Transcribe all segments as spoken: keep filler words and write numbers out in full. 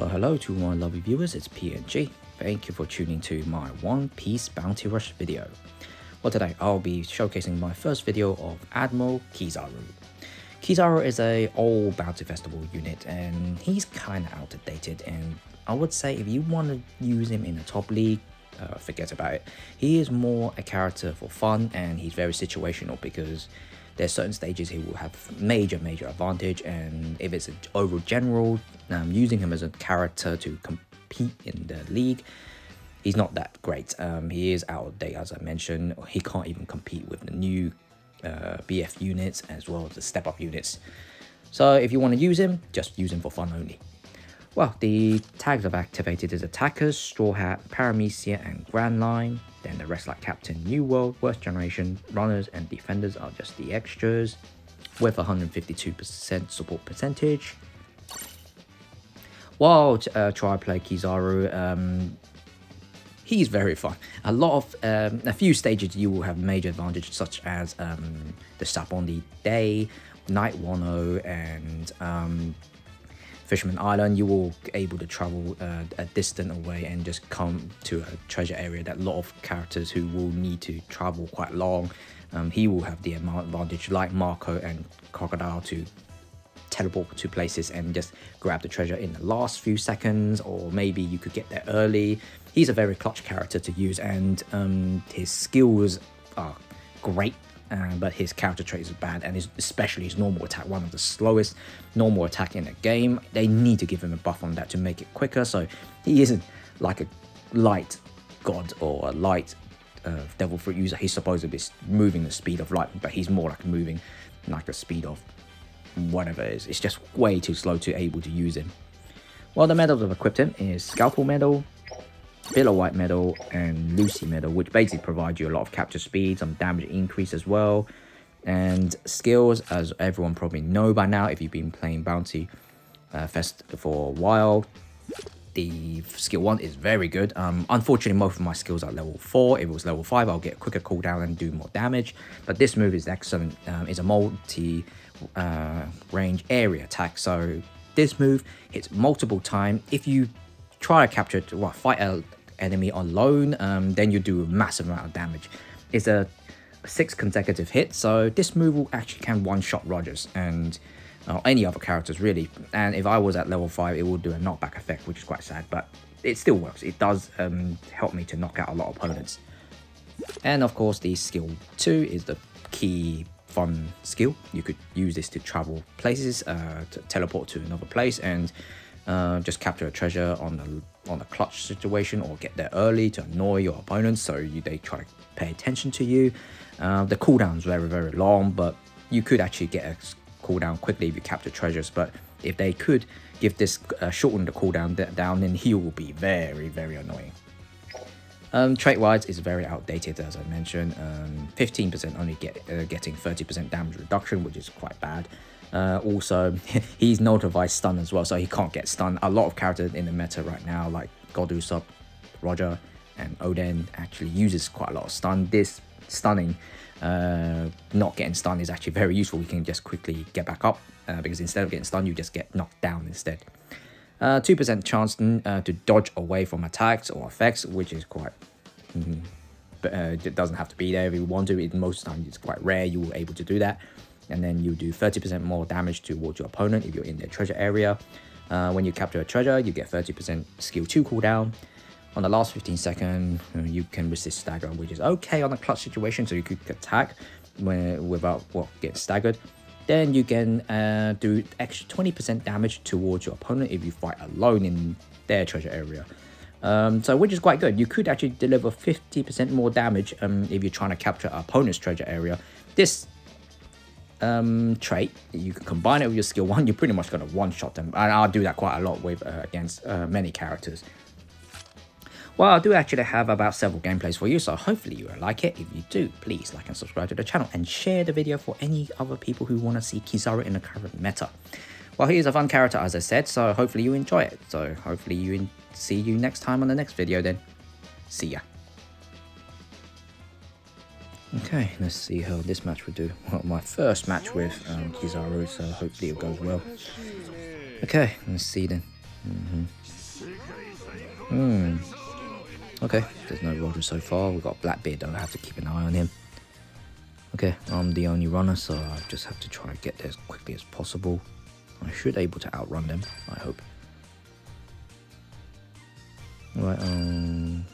Well, hello to all my lovely viewers, it's P N G. Thank you for tuning to my One Piece Bounty Rush video. Well, today I'll be showcasing my first video of Admiral Kizaru. Kizaru is a old Bounty Festival unit and he's kind of outdated, and I would say if you want to use him in the top league, uh, forget about it. He is more a character for fun and he's very situational because there's certain stages he will have major, major advantage, and if it's an overall general, um, using him as a character to compete in the league, he's not that great. Um, he is out of date, as I mentioned. He can't even compete with the new Uh, B F units as well as the step up units. So if you want to use him, just use him for fun only. Well, the tags I've activated is Attackers, Straw Hat, Paramecia and Grand Line. Then the rest like Captain, New World, Worst Generation, Runners and Defenders are just the extras with one hundred fifty-two percent support percentage. While uh, try play Kizaru, um, he's very fun. A lot of um, a few stages you will have major advantage, such as um, the Sapondi Day, Night Wano, and um, Fishman Island. You will be able to travel uh, a distant away and just come to a treasure area that a lot of characters who will need to travel quite long. Um, he will have the advantage, like Marco and Crocodile, to teleport to places and just grab the treasure in the last few seconds, or maybe you could get there early. He's a very clutch character to use, and um, his skills are great, uh, but his counter traits are bad, and his, especially his normal attack, one of the slowest normal attack in the game. They need to give him a buff on that to make it quicker, so he isn't like a light god or a light uh, devil fruit user. He's supposed to be moving the speed of light, but he's more like moving like a speed of whatever it is. It's just way too slow to able to use him. Well, the medals I've equipped him is Scalpel Medal, Pillar White Medal and Lucy Medal, which basically provides you a lot of capture speed, some damage increase as well, and skills, as everyone probably know by now if you've been playing Bounty uh, Fest for a while. The skill one is very good. Um, unfortunately, most of my skills are level four. If it was level five, I'll get a quicker cooldown and do more damage. But this move is excellent. Um, it's a multi uh, range area attack. So this move hits multiple times. If you try to capture, well, fight a enemy alone, um, then you do a massive amount of damage. It's a six consecutive hit, so this move will actually can one-shot Rogers and uh, any other characters really, and if I was at level five it would do a knockback effect, which is quite sad, but it still works. It does um, help me to knock out a lot of opponents. And of course the skill two is the key fun skill. You could use this to travel places, uh, to teleport to another place and Uh, just capture a treasure on the on a clutch situation, or get there early to annoy your opponents so you, they try to pay attention to you. Uh, the cooldown's very very long, but you could actually get a cooldown quickly if you capture treasures. But if they could give this uh, shorten the cooldown down, then he will be very very annoying. Um, Trait-wise is very outdated, as I mentioned. Um, fifteen percent only get uh, getting thirty percent damage reduction, which is quite bad. Uh, also, he's notified stun as well, so he can't get stunned. A lot of characters in the meta right now, like God Usopp, Roger, and Oden, actually uses quite a lot of stun. This stunning, uh, not getting stunned, is actually very useful. You can just quickly get back up uh, because instead of getting stunned, you just get knocked down instead. Uh, two percent chance uh, to dodge away from attacks or effects, which is quite. Mm, but uh, it doesn't have to be there if you want to. It, most times, it's quite rare you were able to do that. And then you do thirty percent more damage towards your opponent if you're in their treasure area. Uh, when you capture a treasure, you get thirty percent skill two cooldown. On the last fifteen seconds, you can resist stagger, which is okay on a clutch situation, so you could attack when, without what well, getting staggered. Then you can uh, do extra twenty percent damage towards your opponent if you fight alone in their treasure area. Um, so which is quite good. You could actually deliver fifty percent more damage um, if you're trying to capture an opponent's treasure area. This Um, trait, you can combine it with your skill one, you're pretty much going to one-shot them, and I'll do that quite a lot with uh, against uh, many characters. Well, I do actually have about several gameplays for you, so hopefully you will like it. If you do, please like and subscribe to the channel and share the video for any other people who want to see Kizaru in the current meta. Well, he is a fun character, as I said, so hopefully you enjoy it. So hopefully you see you next time on the next video then. See ya. Okay, let's see how this match will do. Well, my first match with um, Kizaru, so hopefully it goes well. Okay, let's see then. Mm-hmm. Mm. Okay, there's no Roger so far. We've got Blackbeard, though. I have to keep an eye on him. Okay, I'm the only runner, so I just have to try and get there as quickly as possible. I should be able to outrun them, I hope. Right, um...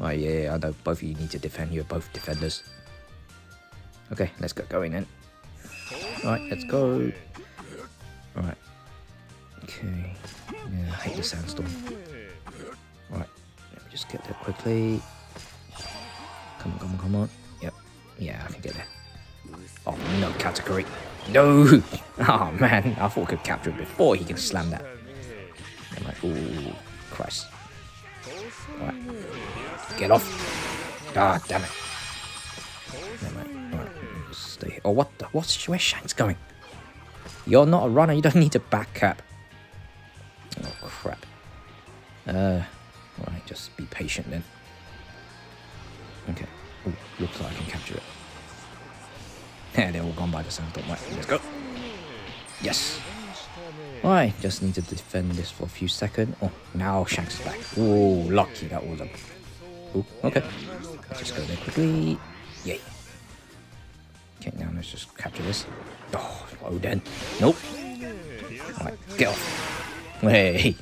Oh, yeah, yeah, I know both of you need to defend. You're both defenders. Okay, let's get going then. Alright, let's go. Alright. Okay. Yeah, I hate the sandstorm. Alright, let me just get there quickly. Come on, come on, come on. Yep. Yeah, I can get there. Oh, no category. No! Oh, man. I thought I could capture him before he can slam that. I'm like, ooh, Christ. Alright. Get off. God damn it. Alright, stay here. Oh, what the? What's, where's Shanks going? You're not a runner. You don't need to back cap. Oh, crap. Uh, Alright, just be patient then. Okay. Ooh, looks like I can capture it. Yeah, they're all gone by the sandstorm. Right, let's go. Yes. Alright, just need to defend this for a few seconds. Oh, now Shanks is back. Oh, lucky that was a... Ooh, okay. Let's just go there quickly. Yay. Okay, now let's just capture this. Oh, Oden. Nope. Alright, get off. Hey.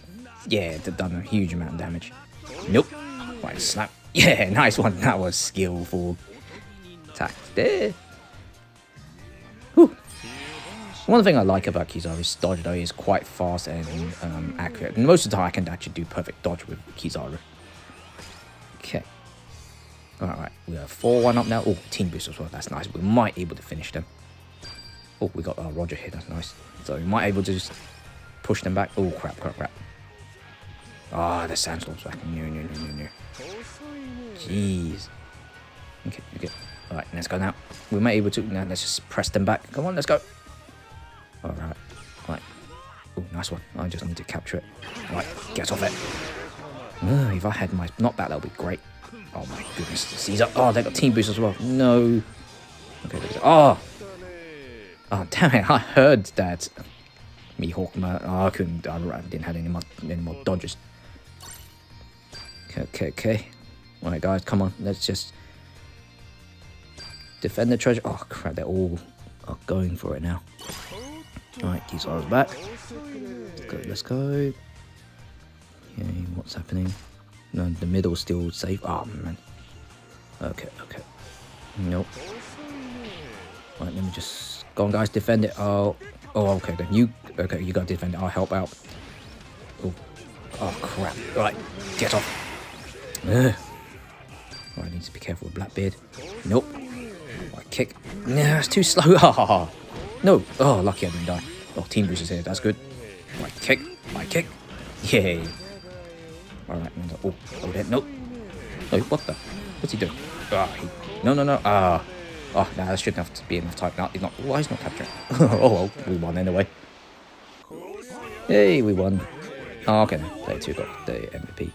Yeah, they've done a huge amount of damage. Nope. Right, slap. Yeah, nice one. That was skillful. Attack there. Whew. One thing I like about Kizaru's dodge, though, is quite fast and um, accurate. And most of the time, I can actually do perfect dodge with Kizaru. Okay. Alright, right. We have four one up now. Oh, team boost as well. That's nice. We might be able to finish them. Oh, we got uh, Roger here. That's nice. So we might be able to just push them back. Oh, crap, crap, crap. Ah, oh, the sandstorm's back. No, no, no, no, no. Jeez. Okay, okay. Alright, let's go now. We might be able to... Now, let's just press them back. Come on, let's go. Alright. All right. Oh, nice one. I just need to capture it. Alright, get off it. Uh, if I had my knockback, that would be great. Oh my goodness, Caesar. Oh, they got team boost as well. No. Okay, look at that. Oh! Oh, damn it, I heard that. Me, Hawkman. Oh, I couldn't. I didn't have any more, any more dodges. Okay, okay, okay. Alright, guys, come on. Let's just defend the treasure. Oh, crap, they're all are going for it now. Alright, Kizaru's back. Let's go, let's go. Okay, what's happening? No, the middle's still safe. Oh, man. Okay, okay. Nope. Alright, let me just... Go on, guys, defend it. Oh, oh okay, then. You... Okay, you gotta defend it. I'll help out. Oh, oh crap. Alright, get off. Alright, I need to be careful with Blackbeard. Nope. Alright, kick. No, that's too slow. Oh, no. Oh, lucky I didn't die. Oh, team boost is here. That's good. Alright, kick. Alright, kick. Yay. Alright, oh, oh, there, nope. No, what the? What's he doing? Ah, he, no, no, no, ah. Oh, nah, that shouldn't have to be enough time now. He's not, why oh, he's not capturing? Oh, well, we won anyway. Hey, we won. Oh, okay, player two got the M V P.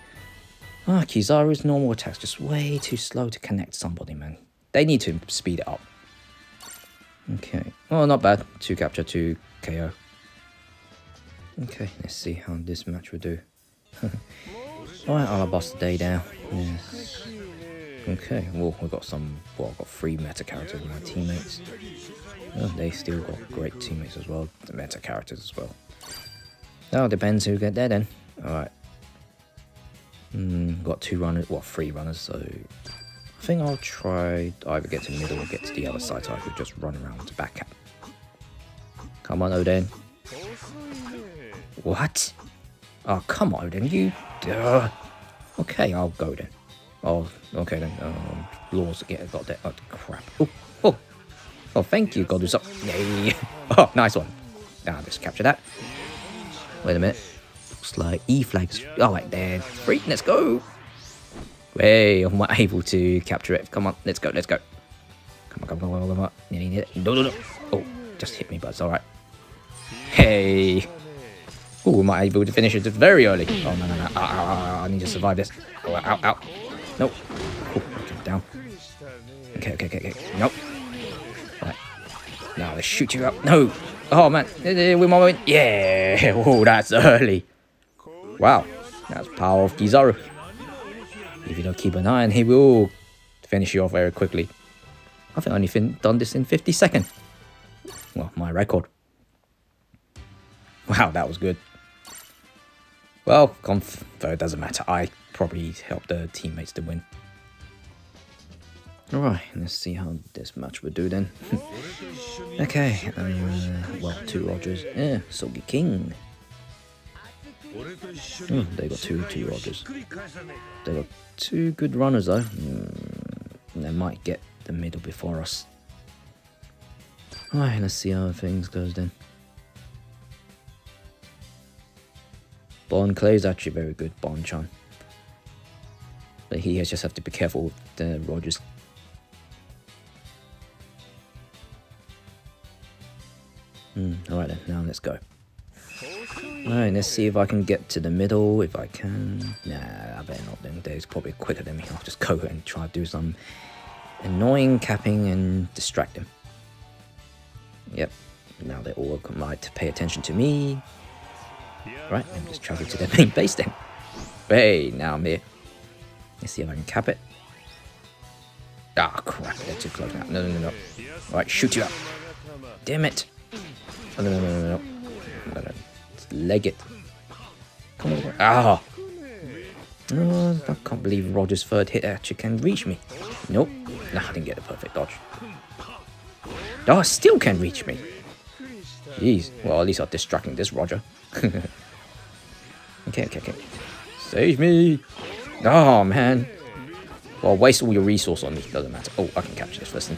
Ah, Kizaru's normal attacks just way too slow to connect somebody, man. They need to speed it up. Okay, well, not bad. Two capture, two K O. Okay, let's see how this match will do. Alright, I'll bust the day down. Yes. Okay, well, we've got some. Well, I've got three meta characters with my teammates. Oh, they still got great teammates as well. The meta characters as well. Now, depends who get there then. Alright. Mm, got two runners. Well, three runners, so. I think I'll try either get to the middle or get to the other side so I could just run around to back up. Come on, Oden. What? Oh, come on, then, you... Uh, okay, I'll go then. Oh, okay then. Um, laws get yeah, got that. Oh, crap. Oh, oh. Oh, thank you, God Usopp. Yay. Oh, nice one. Now, ah, just capture that. Wait a minute. Looks like E flags. Oh, right there. Free, let's go. Hey, I'm not able to capture it. Come on, let's go, let's go. Come on, come on, come on, come on. No, no, no. Oh, just hit me, but it's alright. Hey. Ooh, we might be able to finish it very early. Oh, no, no, no. Ow, ow, ow, ow. I need to survive this. Ow, ow, ow. Nope. Oh, okay, down. Okay, okay, okay, okay. Nope. Right. Now, let's shoot you up. No. Oh, man. We're my moment. Yeah. Oh, that's early. Wow, that's power of Kizaru. If you don't keep an eye on him, he will finish you off very quickly. I think I've only fin done this in fifty seconds. Well, my record. Wow, that was good. Well, conf though it doesn't matter. I probably helped the teammates to win. Alright, let's see how this match would do then. Okay, um, well, two Rogers. Yeah, Sogi King. Oh, they got two, two Rogers. They got two good runners though. Mm, they might get the middle before us. Alright, let's see how things goes then. Bon Clay is actually very good, Bon Chan. But he just have to be careful with the Rogers. Mm, alright then, now let's go. Alright, let's see if I can get to the middle, if I can. Nah, I better not then, he's probably quicker than me. I'll just go and try to do some annoying capping and distract him. Yep, now they all might pay attention to me. Right, I'm just traveling to their main base then. Hey, now I'm here. Let's see if I can cap it. Ah, oh, crap, they're too close now. No, no, no, no. Alright, shoot you up. Damn it. Oh, no, no, no, no, no. No, no. Just leg it. Come on. Ah! Oh, I can't believe Roger's third hit actually can reach me. Nope. Nah, I didn't get a perfect dodge. Oh, it still can reach me. Jeez. Well, at least I'm distracting this Roger. okay, okay, okay. Save me! Oh, man. Well, waste all your resource on me. Doesn't matter. Oh, I can capture this first thing.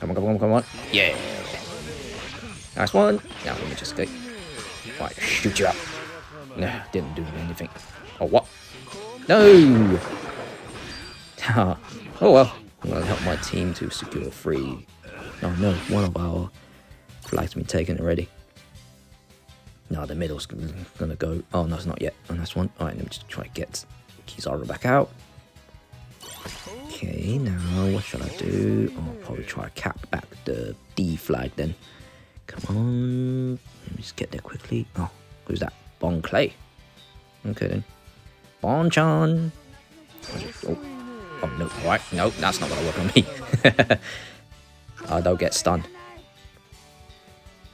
Come on, come on, come on. Yeah. Nice one. Now let me just go. Right, shoot you up. No, didn't do anything. Oh, what? No! oh, well. I'm going to help my team to secure three. Oh, no. One of our flags has been taken already. No, the middle's going to go. Oh, no, it's not yet. Oh, that's one. All right, let me just try to get Kizaru back out. Okay, now what should I do? I'll probably try to cap back the D flag then. Come on. Let me just get there quickly. Oh, who's that? Bon Clay. Okay then. Bon Chan. Oh, oh no. All right. No, that's not going to work on me. I don't get stunned.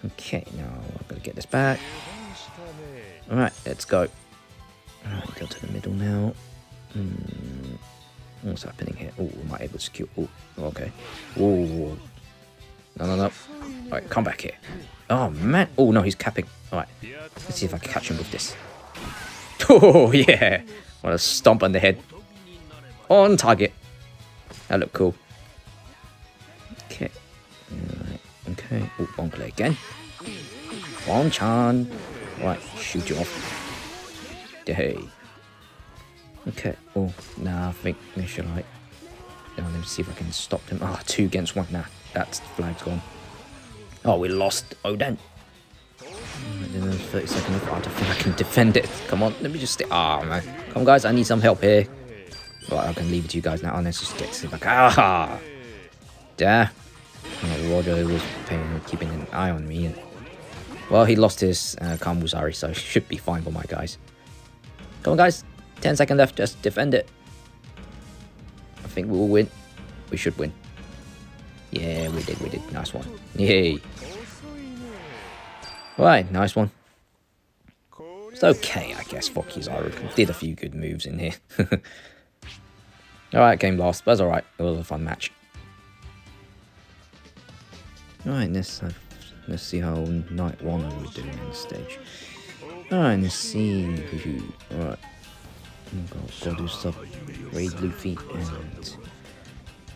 Okay, now I'm going to get this back. Alright, let's go. Alright, go to the middle now. Mm, what's happening here? Oh, am I able to secure? Oh, okay. Oh, no, no, no. Alright, come back here. Oh, man. Oh, no, he's capping. Alright, let's see if I can catch him with this. Oh, yeah. What a stomp on the head. On target. That looked cool. Okay. Okay, oh, Bon Clay again. Bon Chan. Right, shoot you off. Hey. Okay, oh, nah, I think they should like. Now let me see if I can stop them. Ah, oh, two against one. Nah, that's the flag's gone. Oh, we lost Oden. Right, then thirty seconds. I don't think I can defend it. Come on, let me just stay. Ah, oh, man. Come on, guys, I need some help here. Right, I can leave it to you guys now. Oh, let's just get to the back. Ah! There. Yeah, Roger was paying, keeping an eye on me. And, well, he lost his uh, Kamuzari, so it should be fine for my guys. Come on, guys. ten seconds left. Just defend it. I think we will win. We should win. Yeah, we did. We did. Nice one. Yay. Right. Nice one. It's okay, I guess. Fuck Kizaru. Did a few good moves in here. Alright, game lost. But that's alright. It was a fun match. Alright, let's, uh, let's see how night one we're doing in the stage. Alright, let's see. Alright. We've got God Usopp, Raid Luffy, and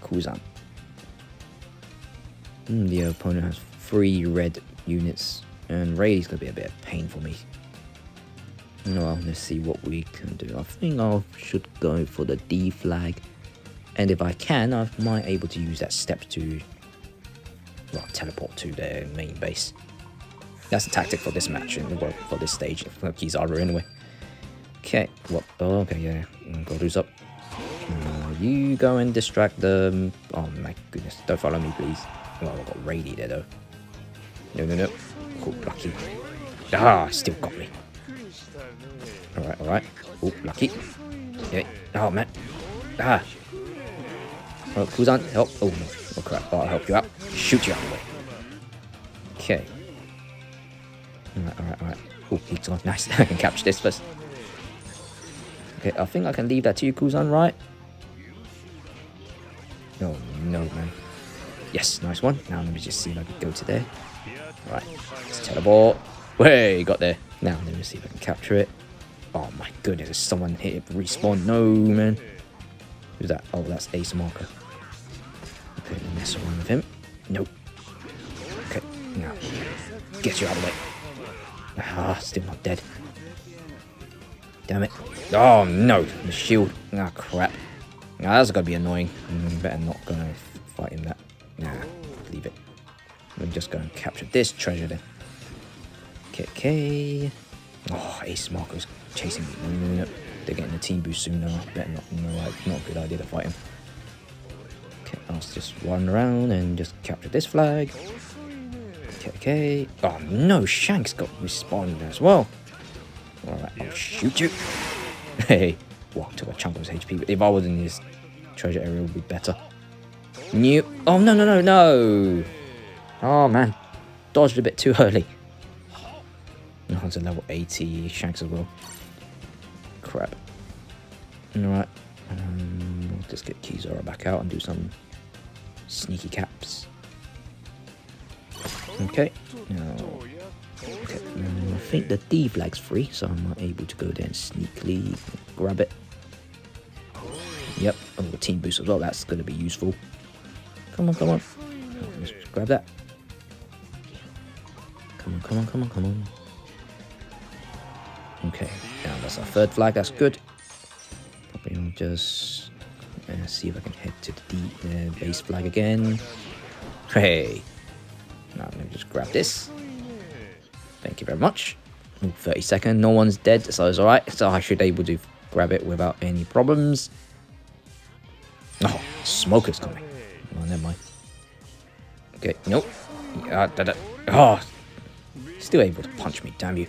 Kuzan. Mm, the opponent has three red units, and Rayleigh's gonna be a bit of pain for me. Well, let's see what we can do. I think I should go for the D flag, and if I can, I might able to use that step to. Well, teleport to their main base. That's a tactic for this match, and well, for this stage, for Kizaru anyway. Okay, what? Oh, okay, yeah. God Usopp. Uh, you go and distract them. Oh my goodness, don't follow me, please. Well, I got Rayleigh there though. No, no, no. Cool, lucky. Ah, still got me. All alright, alright. Oh, lucky. Okay. Oh, man. Ah. Oh, Kuzan, help. Oh, no. Oh, crap. Oh, I'll help you out. Shoot you out of the way. Okay. Alright, alright, alright. Oh, he's gone. Nice. I can capture this first. Okay, I think I can leave that to you, Kuzan, right? Oh, no, man. Yes, nice one. Now let me just see if I can go to there. Right, let's teleport. Way, got there. Now let me see if I can capture it. Oh my goodness, there's someone here. Respawn. No, man. Who's that? Oh, that's Ace Marco. Okay, let me mess around with him. Nope. Okay, now. Get you out of the way. Ah, still not dead. Damn it. Oh, no. The shield. Ah, crap. Now that's going to be annoying. Mm, better not going to fight him that. Nah, leave it. We're just going to capture this treasure then. Okay, okay. Oh, Ace Marco's chasing me. No, no, no. They're getting a team boost soon. No, better not. No, like, not a good idea to fight him. Okay, I'll just run around and just capture this flag. Okay, okay. Oh, no, Shanks got respawned as well. Alright, I'll shoot you. Hey, walk to a chunk of his H P. But if I was in his treasure area, it would be better. New. Oh, no, no, no, no. Oh, man. Dodged a bit too early. No, it's a level eighty Shanks as well. Crap. Alright. Um, we'll just get Kizaru back out and do some sneaky caps. Okay. No. Okay. Um, I think the D flag's free, so I'm not able to go there and sneakily grab it. Yep. Oh, the team boost as well. That's going to be useful. Come on, come on. Oh, let's grab that. Come on, come on, come on, come on. Okay, now that's our third flag. That's good. Probably I'll just uh, see if I can head to the uh, base flag again. Hey. Now I'm going to just grab this. Thank you very much. Ooh, thirty seconds. No one's dead, so it's alright. So I should be able to grab it without any problems. Oh, smoker's coming. Oh, never mind. Okay, nope. Yeah, da, da. Oh, still able to punch me, damn you.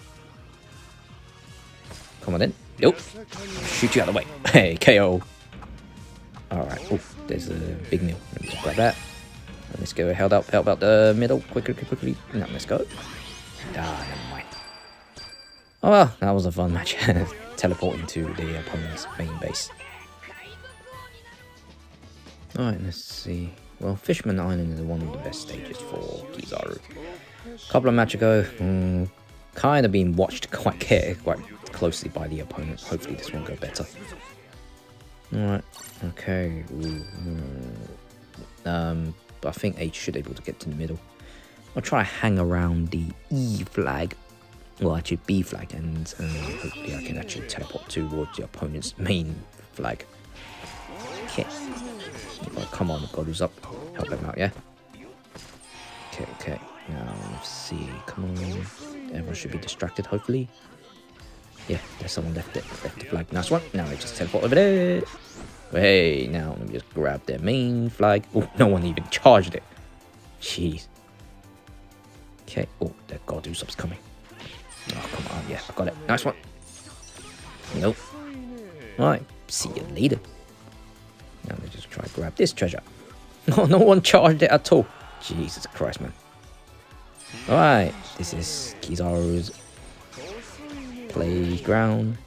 Come on in. Nope. Shoot you out of the way. Hey, K O. Alright. Oh, there's a big meal. Let me just grab that. Let's go. Held up, help out the middle. Quickly, quickly, quickly. Now, let's go. Ah, never mind. Oh, well, that was a fun match. Teleporting to the opponent's main base. Alright, let's see. Well, Fishman Island is one of the best stages for Kizaru. A couple of matches ago, um, kind of being watched quite care, quite closely by the opponent. Hopefully this one go better. Alright, okay. Ooh, mm. Um, but I think H should be able to get to the middle. I'll try to hang around the E flag, well actually B flag, and um, hopefully I can actually teleport towards the opponent's main flag. Okay. Oh, come on, God Usopp. Help him out, yeah? Okay, okay. Now, let's see. Come on. Everyone should be distracted, hopefully. Yeah, there's someone left it. Left the flag. Nice one. Now, they just teleport over there. Hey, now, let me just grab their main flag. Oh, no one even charged it. Jeez. Okay. Oh, that God Usopp's coming. Oh, come on. Yeah, I got it. Nice one. Nope. Alright, see you later. Now let's just try to grab this treasure. No, no one charged it at all. Jesus Christ, man. Alright, this is Kizaru's playground.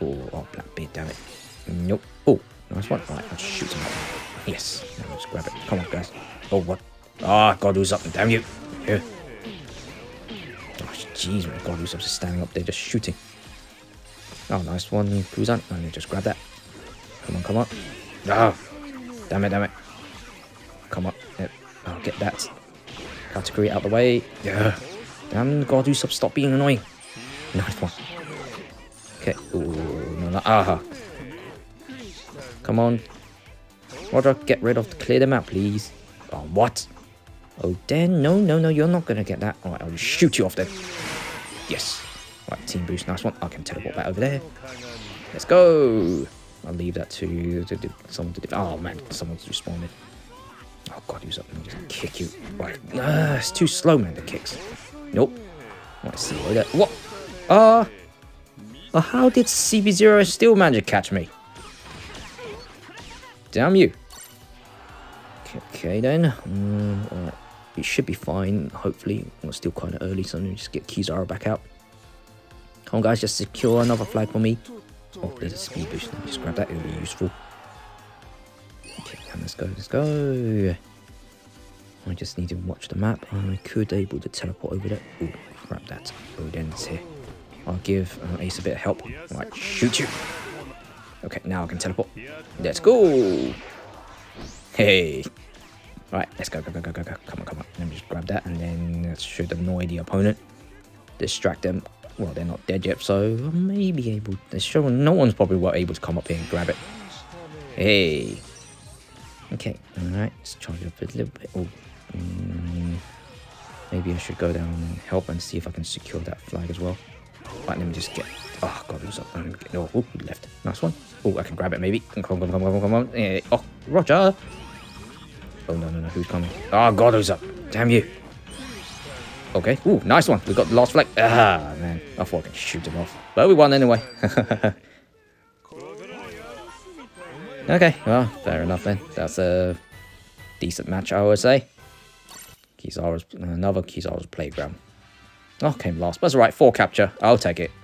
Oh, oh, Blackbeard, damn it. Nope. Oh, nice one. Alright, I'll shoot him. Yes, now let's grab it. Come on, guys. Oh, what? Ah, oh, God Usopp, damn you. Yeah. Oh, jeez, man. God Usopp's just standing up there just shooting. Oh, nice one, Kuzan. Now let's just grab that. Come on, come on. Oh, damn it, damn it. Come on. Yep. I'll get that category out of the way. Yeah. Damn, God Usopp, stop being annoying. Nice one. Okay. Ooh, no, no. Aha. Come on. Roger, get rid of the, clear them out, please. Oh, what? Oden, no, no, no, you're not going to get that. All right, I'll just shoot you off then. Yes. All right, team boost, nice one. I can teleport that over there. Let's go. I'll leave that to, to, to someone to... Oh, man, someone's responded. Oh, God, who's up? Let me just kick you. Right. Ah, it's too slow, man, the kicks. Nope. Let's see. What? Ah! Well, how did C B zero still manage to catch me? Damn you. Okay then, um, right. It should be fine, hopefully. Well, it's still kind of early, so let me just get Kizaru back out. Come on guys, just secure another flag for me. Oh, there's a speed boost, just grab that, it'll be useful. Okay, let's go, let's go. I just need to watch the map. I could able to teleport over there. Oh, grab that. Oden's here. I'll give uh, Ace a bit of help. I might shoot you. Okay, now I can teleport. Let's go. Hey. Right, let's go, go, go, go, go, go. Come on, come on. Let me just grab that and then that should annoy the opponent. Distract them. Well, they're not dead yet, so I may be able to show. No one's probably able to come up here and grab it. Hey. Okay, alright. Let's charge up a little bit. Oh. Mm, maybe I should go down and help and see if I can secure that flag as well. Right, let me just get. Oh God, who's up? No, oh, left. Nice one. Oh, I can grab it maybe. Come on, come on, come on, come on. Eh, oh, Roger. Oh no, no, no. Who's coming? Oh God, who's up? Damn you. Okay. Ooh, nice one. We got the last flag. Ah man, I thought I could shoot him off, but we won anyway. Okay. Well, fair enough then. That's a decent match, I would say. Kizaru's, another Kizaru's playground. Oh, came last, but that's alright, four capture, I'll take it.